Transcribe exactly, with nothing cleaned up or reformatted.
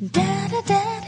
da da da.